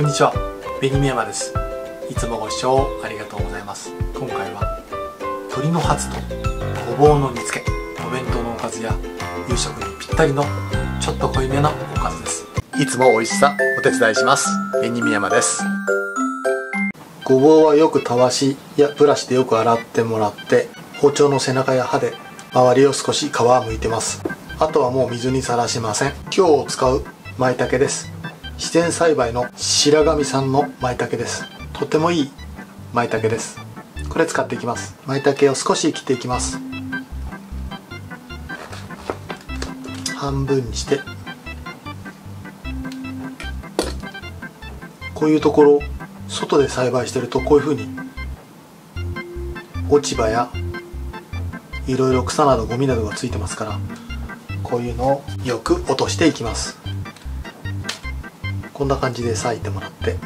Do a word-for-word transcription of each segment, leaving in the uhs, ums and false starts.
こんにちは、benimiyamaです。いつもご視聴ありがとうございます。今回は鶏のハツとごぼうの煮付け、お弁当のおかずや夕食にぴったりのちょっと濃いめのおかずです。いつも美味しさお手伝いします、benimiyamaです。ごぼうはよくたわしやブラシでよく洗ってもらって、包丁の背中や刃で周りを少し皮を剥いてます。あとはもう水にさらしません。今日使う舞茸です。自然栽培の白神さんの舞茸です。とてもいい舞茸です。これ使っていきます。舞茸を少し切っていきます。半分にして、こういうところ外で栽培してるとこういうふうに落ち葉やいろいろ草などゴミなどがついてますから、こういうのをよく落としていきます。こんな感じで裂いてもらって、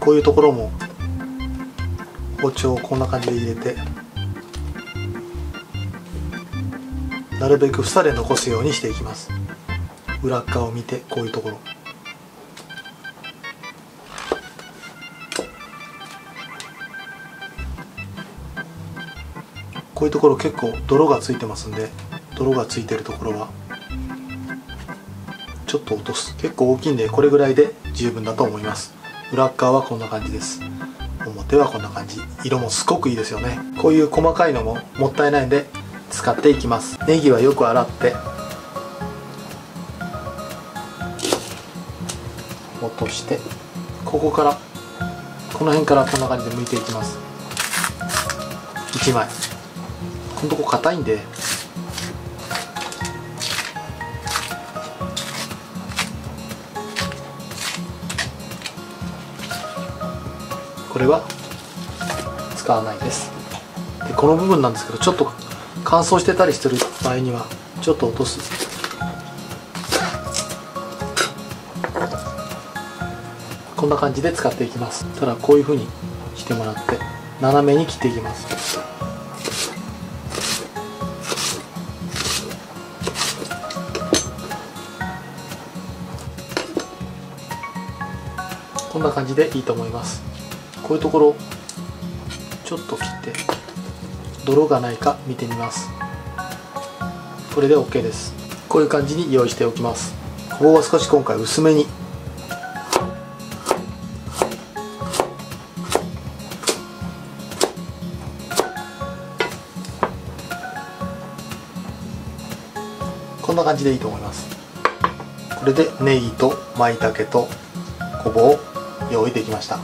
こういうところも包丁をこんな感じで入れて、なるべく房で残すようにしていきます。裏側を見て、こういうところ、こういうところ結構泥がついてますんで、泥がついてるところはちょっと落とす。結構大きいんでこれぐらいで十分だと思います。裏側はこんな感じです。表はこんな感じ。色もすごくいいですよね。こういう細かいのももったいないんで使っていきます。ネギはよく洗って落として、ここからこの辺からこんな感じで剥いていきます。いちまい。このとこ硬いんで、これは使わないです。で、この部分なんですけど、ちょっと乾燥してたりしてる場合にはちょっと落とす。こんな感じで使っていきます。ただこういうふうにしてもらって、斜めに切っていきます。こんな感じでいいと思います。こういうところちょっと切って、泥がないか見てみます。これで OK です。こういう感じに用意しておきます。ごぼうは少し今回薄めに、こんな感じでいいと思います。これでネギと舞茸とごぼうを用意できました。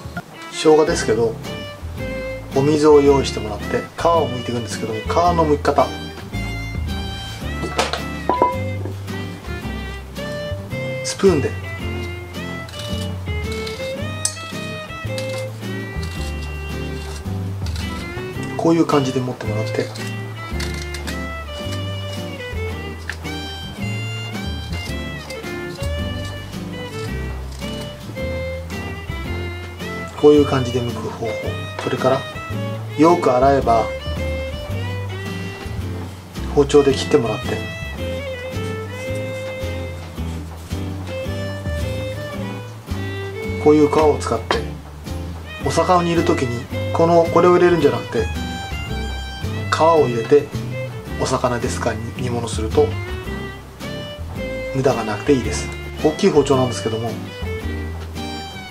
生姜ですけど、お水を用意してもらって、皮を剥いていくんですけど、皮の剥き方、スプーンでこういう感じで持ってもらって、こういう感じで剥く方法。それからよく洗えば包丁で切ってもらって、こういう皮を使って、お魚を煮る時にこのこれを入れるんじゃなくて、皮を入れてお魚ですか煮物すると無駄がなくていいです。大きい包丁なんですけども、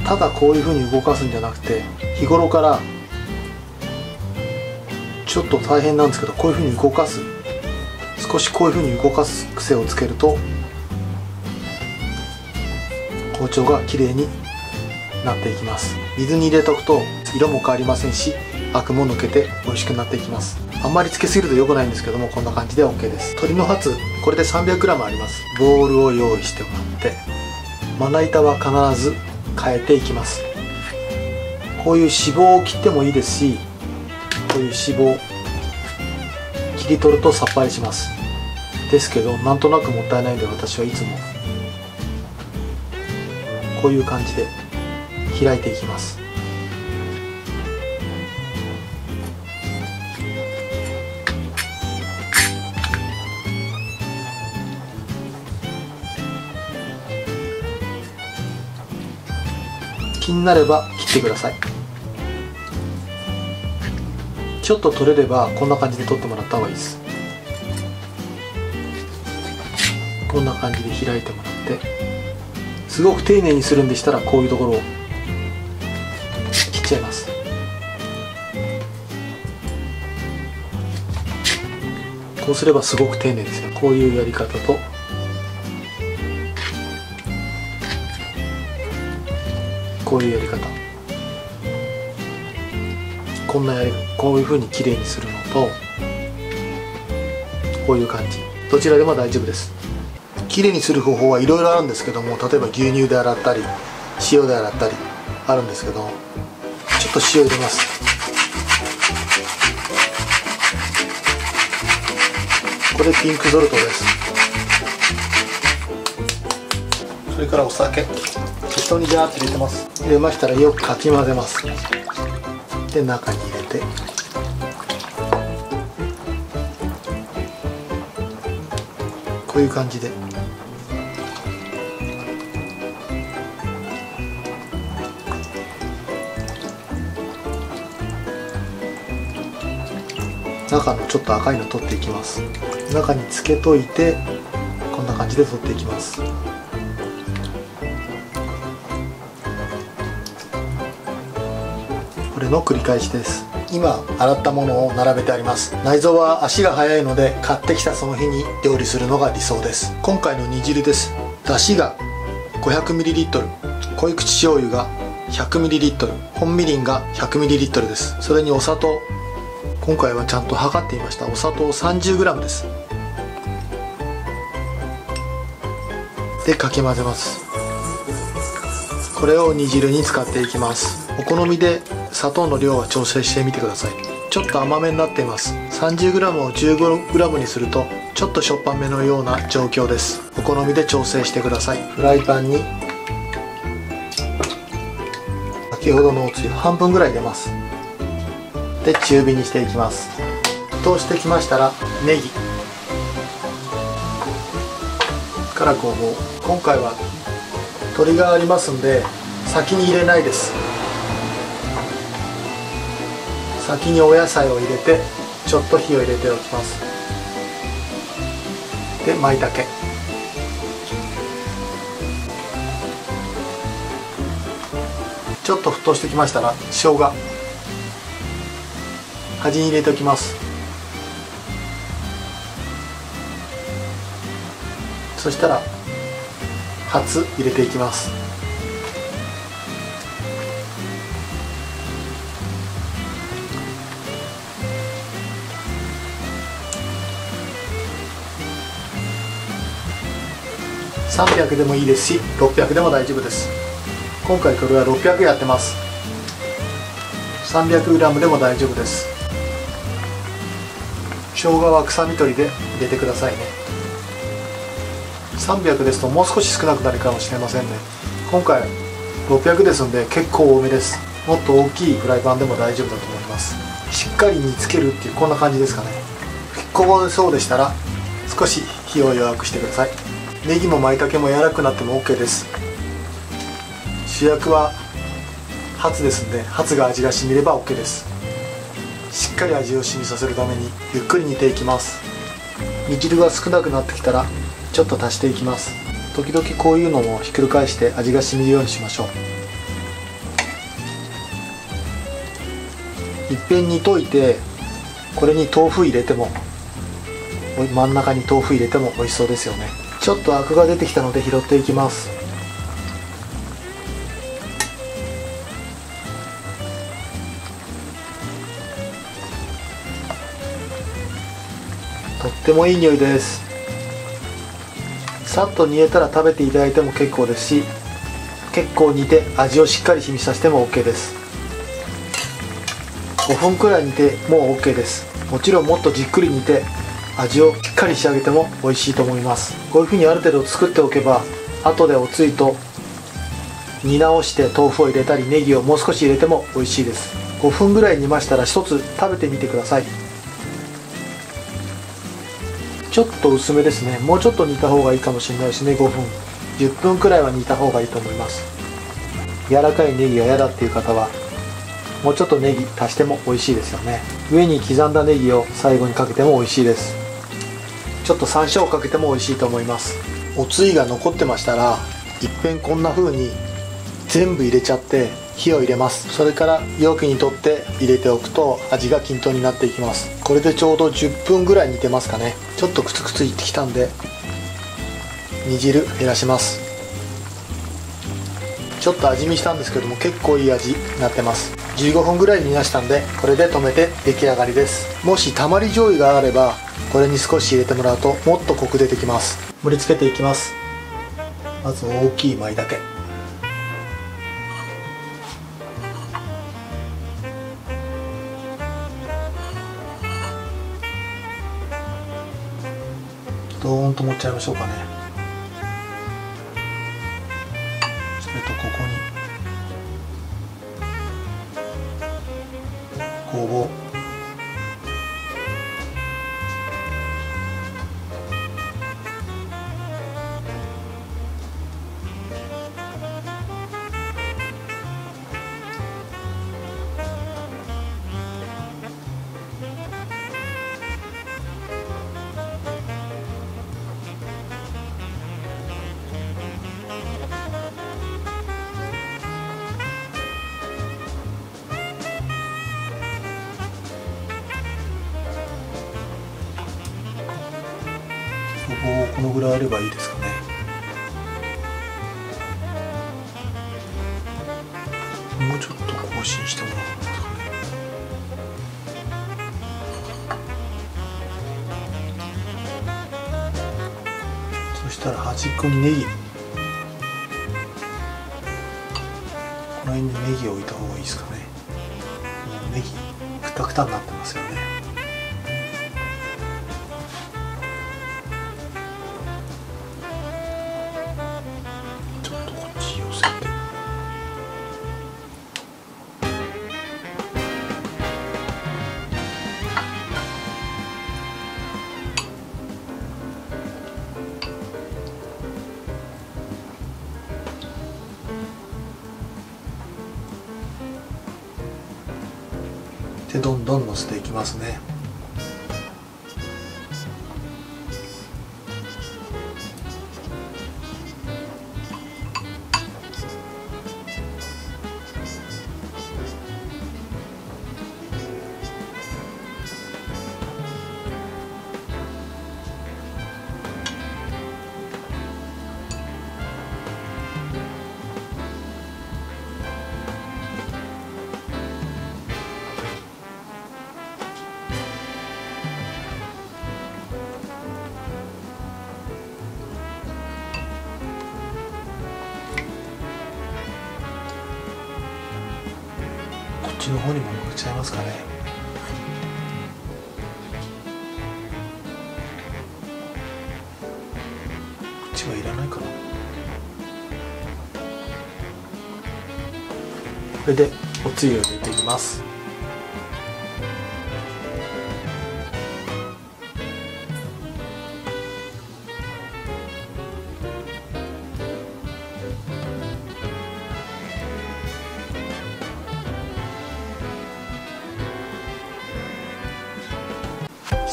ただこういうふうに動かすんじゃなくて、日頃からちょっと大変なんですけど、こういうふうに動かす、少しこういうふうに動かす癖をつけると包丁がきれいになっていきます。水に入れておくと色も変わりませんし、アクも抜けて美味しくなっていきます。あんまりつけすぎると良くないんですけども、こんな感じで OK です。鶏のハツ、これで さんびゃくグラム あります。ボウルを用意してもらって、まな板は必ず変えていきます。こういう脂肪を切ってもいいですし、こういう脂肪切り取るとさっぱりしますですけど、なんとなくもったいないんで、私はいつもこういう感じで開いていきます。気になれば切ってください。ちょっと取れればこんな感じで取ってもらった方がいいです。こんな感じで開いてもらって、すごく丁寧にするんでしたらこういうところを切っちゃいます。こうすればすごく丁寧ですね。こういうやり方と、こういうやり方、こんなやりこういうふうにきれいにするのと、こういう感じ、どちらでも大丈夫です。きれいにする方法はいろいろあるんですけども、例えば牛乳で洗ったり塩で洗ったりあるんですけど、ちょっと塩入れます。これピンクソルトです。それからお酒、適当にジャーッと入れてます。入れましたらよくかき混ぜます。で、中に入れて、こういう感じで中のちょっと赤いの取っていきます。中につけといて、こんな感じで取っていきます。これの繰り返しです。今洗ったものを並べてあります。内臓は足が早いので、買ってきたその日に料理するのが理想です。今回の煮汁です。出汁が ごひゃくミリリットル、 濃口醤油が ひゃくミリリットル、 本みりんが ひゃくミリリットル です。それにお砂糖、今回はちゃんと測っていました。お砂糖 さんじゅうグラム です。で、かき混ぜます。これを煮汁に使っていきます。お好みで砂糖の量は調整してみてください。ちょっと甘めになっています。 さんじゅうグラム を じゅうごグラム にするとちょっとしょっぱめのような状況です。お好みで調整してください。フライパンに先ほどのおつゆ半分ぐらい入れます。で、中火にしていきます。沸騰してきましたらネギからごぼう、今回は鶏がありますんで先に入れないです。先にお野菜を入れて、ちょっと火を入れておきます。で、舞茸、ちょっと沸騰してきましたら生姜、端に入れておきます。そしたら初入れていきます。さんびゃくでもいいですし、ろっぴゃくでも大丈夫です。今回これはろっぴゃくやってます。 さんびゃくグラム でも大丈夫です。生姜は臭み取りで入れてくださいね。さんびゃくですともう少し少なくなるかもしれませんね。今回ろっぴゃくですんで結構多めです。もっと大きいフライパンでも大丈夫だと思います。しっかり煮つけるっていう、こんな感じですかね。こぼれそうでしたら少し火を弱くしてください。ネギも舞茸も柔らかくなっても OK です。主役はハツですんで、ハツが味が染みれば OK です。しっかり味を染みさせるためにゆっくり煮ていきます。煮汁が少なくなってきたらちょっと足していきます。時々こういうのもひっくり返して味が染みるようにしましょう。いっぺん煮といて、これに豆腐入れても、真ん中に豆腐入れても美味しそうですよね。ちょっとアクが出てきたので拾っていきます。とってもいい匂いです。さっと煮えたら食べていただいても結構ですし、結構煮て味をしっかり染みさせても OK です。ごふんくらい煮てもう OK です。もちろんもっとじっくり煮て味をしっかり仕上げても美味しいと思います。こういうふうにある程度作っておけば、後でおつゆと煮直して豆腐を入れたりネギをもう少し入れても美味しいです。ごふんぐらい煮ましたら一つ食べてみてください。ちょっと薄めですね。もうちょっと煮た方がいいかもしれないですね。ごふん、じゅっぷんくらいは煮た方がいいと思います。柔らかいネギが嫌だっていう方はもうちょっとネギ足しても美味しいですよね。上に刻んだネギを最後にかけても美味しいです。ちょっと山椒をかけても美味しいと思います。おつゆが残ってましたらいっぺんこんな風に全部入れちゃって火を入れます。それから容器に取って入れておくと味が均等になっていきます。これでちょうどじゅっぷんぐらい煮てますかね。ちょっとクツクツいってきたんで煮汁減らします。ちょっと味見したんですけども結構いい味になってます。じゅうごふんぐらい煮出したんでこれで止めて出来上がりです。もしたまり醤油があればこれに少し入れてもらうともっとコク出てきます。盛り付けていきます。まず大きい舞茸、ドーンと持っちゃいましょうかね。それとここにごぼう、このぐらいあればいいですかね。もうちょっと更新してもらおう。そしたら端っこにネギ、この辺にネギを置いた方がいいですかね。もうネギクタクタになってますよね。でどんどんのせていきますね。こっちの方にも乗っちゃいますかね。こっちはいらないかな。これでおつゆを入れていきます。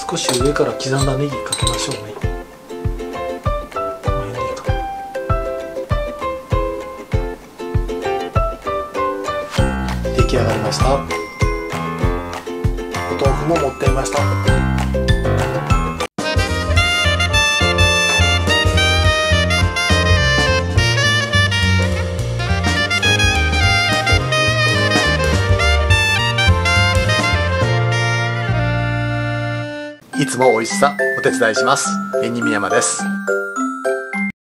少し上から刻んだネギかけましょうね。この辺でいいか。出来上がりました。お豆腐も持っていました。いつも美味しさお手伝いします。benimiyamaです。